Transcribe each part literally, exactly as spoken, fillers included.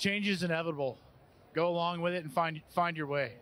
change is inevitable. Go along with it and find, find your way.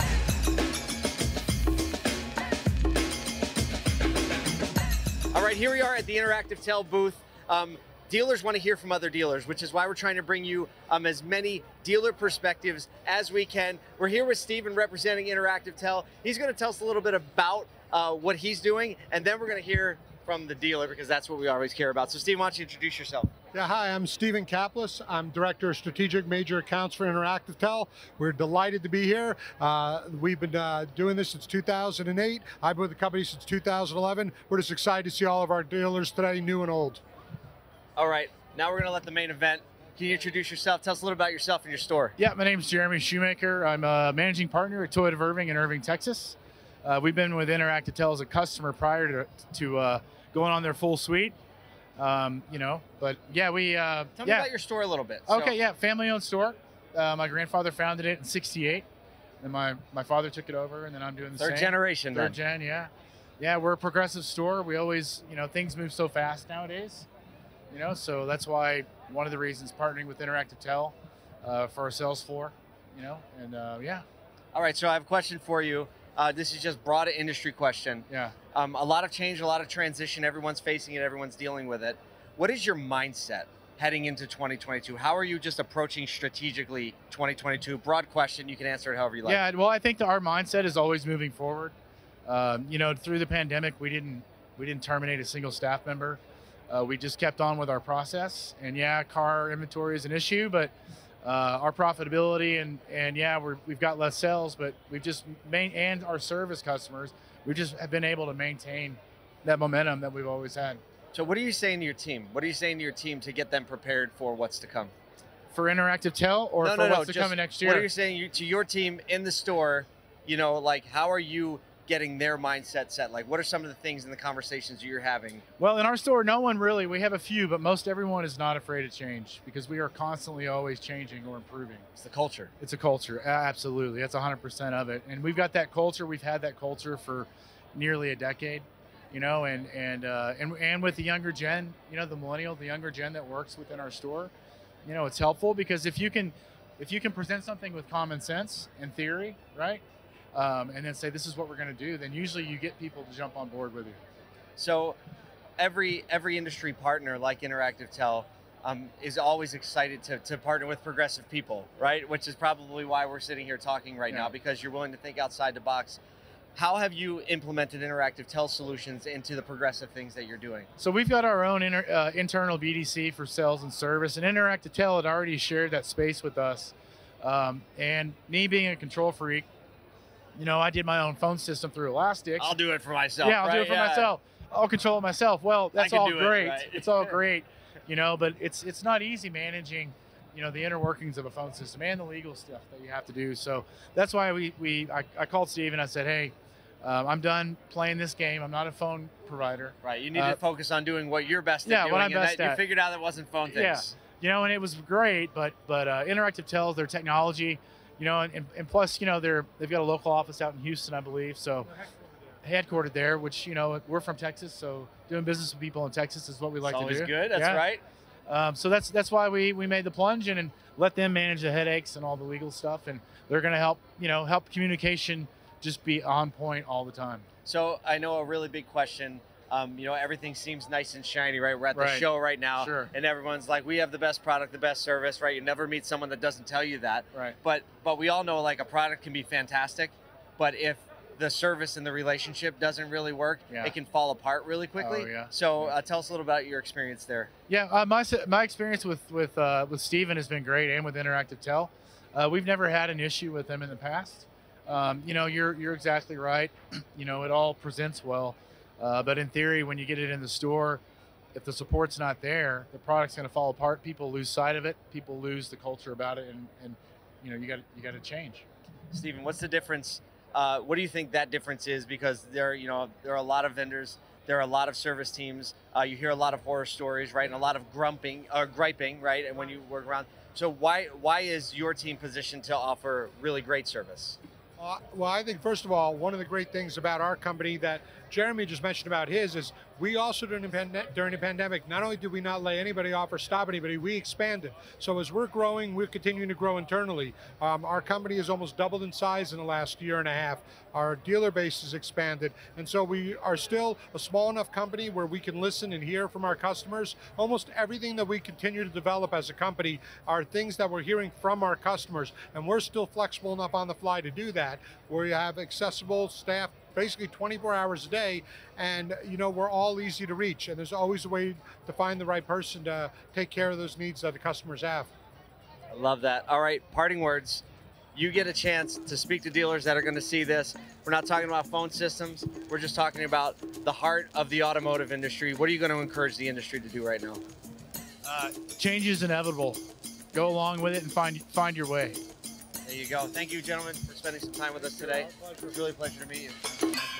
All right, here we are at the InteractiveTel booth. Um, dealers want to hear from other dealers, which is why we're trying to bring you um, as many dealer perspectives as we can. We're here with Stephen representing InteractiveTel. He's going to tell us a little bit about uh, what he's doing, and then we're going to hear from the dealer because that's what we always care about. So Stephen, why don't you introduce yourself? Yeah, hi, I'm Stephen Kaplis. I'm Director of Strategic Major Accounts for InteractiveTel. We're delighted to be here. Uh, we've been uh, doing this since two thousand eight. I've been with the company since two thousand eleven. We're just excited to see all of our dealers today, new and old. All right, now we're gonna let the main event. Can you introduce yourself? Tell us a little about yourself and your store. Yeah, my name's Jeremy Shoemaker. I'm a managing partner at Toyota of Irving in Irving, Texas. Uh, we've been with InteractiveTel as a customer prior to, to uh, going on their full suite. Um, you know, but yeah, we, uh, tell me yeah. about your store a little bit. So. Okay. Yeah. Family owned store. Uh, my grandfather founded it in sixty-eight and my, my father took it over and then I'm doing the third same. generation. Third then. gen. Yeah. Yeah. We're a progressive store. We always, you know, things move so fast nowadays, you know, so that's why one of the reasons partnering with InteractiveTel, uh, for our sales floor, you know, and, uh, yeah. All right. So I have a question for you. Uh, this is just broad industry question. Yeah. Um, a lot of change, a lot of transition. Everyone's facing it. Everyone's dealing with it. What is your mindset heading into twenty twenty-two? How are you just approaching strategically twenty twenty-two? Broad question. You can answer it however you like. Yeah. Well, I think that our mindset is always moving forward. Um, you know, through the pandemic, we didn't we didn't terminate a single staff member. Uh, we just kept on with our process. And yeah, car inventory is an issue, but. Uh, our profitability and, and yeah, we're, we've got less sales, but we've just main and our service customers, we just have been able to maintain that momentum that we've always had. So what are you saying to your team? What are you saying to your team to get them prepared for what's to come? For InteractiveTel or no, for no, what's no, to come next year? What are you saying to your team in the store? You know, like how are you getting their mindset set? Like what are some of the things in the conversations you're having? Well, in our store, no one really, we have a few, but most everyone is not afraid of change because we are constantly always changing or improving. It's the culture. It's a culture, absolutely. That's one hundred percent of it. And we've got that culture, we've had that culture for nearly a decade, you know, and, and, uh, and, and with the younger gen, you know, the millennial, the younger gen that works within our store, you know, it's helpful because if you can, if you can present something with common sense and theory, right? Um, and then say, this is what we're going to do, then usually you get people to jump on board with you. So every every industry partner like InteractiveTel um, is always excited to, to partner with progressive people, right? Which is probably why we're sitting here talking right yeah. now, because you're willing to think outside the box. How have you implemented InteractiveTel solutions into the progressive things that you're doing? So we've got our own inter, uh, internal B D C for sales and service, and InteractiveTel had already shared that space with us. Um, and me being a control freak, you know, I did my own phone system through Elastix. I'll do it for myself. Yeah, I'll right? do it for yeah. myself. I'll control it myself. Well, that's all great. It, right? It's all great, you know, but it's it's not easy managing, you know, the inner workings of a phone system and the legal stuff that you have to do. So that's why we, we I, I called Steve and I said, hey, um, I'm done playing this game. I'm not a phone provider. Right. You need uh, to focus on doing what you're best at yeah, doing. What I'm and best that, at. You figured out that wasn't phone things. Yeah. You know, and it was great, but, but uh, InteractiveTel, their technology, you know, and, and plus, you know, they're, they've got a local office out in Houston, I believe, so headquartered there, which, you know, we're from Texas, so doing business with people in Texas is what we like to do. It's always good, that's yeah. right. Um, so that's that's why we, we made the plunge and, and let them manage the headaches and all the legal stuff, and they're going to help, you know, help communication just be on point all the time. So I know a really big question. Um, you know, everything seems nice and shiny, right? We're at the right. show right now, sure. and everyone's like, we have the best product, the best service, right? You never meet someone that doesn't tell you that. Right. But but we all know like a product can be fantastic, but if the service and the relationship doesn't really work, yeah. it can fall apart really quickly. Oh, yeah. So yeah. Uh, tell us a little about your experience there. Yeah, uh, my, my experience with, with, uh, with Stephen has been great and with InteractiveTel. Uh, we've never had an issue with them in the past. Um, you know, you're, you're exactly right. You know, it all presents well. Uh, but in theory, when you get it in the store, if the support's not there, the product's going to fall apart. People lose sight of it. People lose the culture about it, and, and you know you got you got to change. Stephen, what's the difference? Uh, what do you think that difference is? Because there, you know, there are a lot of vendors. There are a lot of service teams. Uh, you hear a lot of horror stories, right? And a lot of grumping or griping, right? And when you work around, so why why is your team positioned to offer really great service? Uh, well, I think first of all, one of the great things about our company that Jeremy just mentioned about his is we also during the, pand during the pandemic, not only did we not lay anybody off or stop anybody, we expanded. So as we're growing, we're continuing to grow internally. Um, our company has almost doubled in size in the last year and a half. Our dealer base has expanded. And so we are still a small enough company where we can listen and hear from our customers. Almost everything that we continue to develop as a company are things that we're hearing from our customers. And we're still flexible enough on the fly to do that, where you have accessible staff basically twenty-four hours a day, and you know we're all easy to reach, and there's always a way to find the right person to take care of those needs that the customers have. I love that. All right, parting words. You get a chance to speak to dealers that are going to see this. We're not talking about phone systems. We're just talking about the heart of the automotive industry. What are you going to encourage the industry to do right now? Uh, change is inevitable. Go along with it and find, find your way. There you go. Thank you, gentlemen, for spending some time with us today. It was really a pleasure to meet you.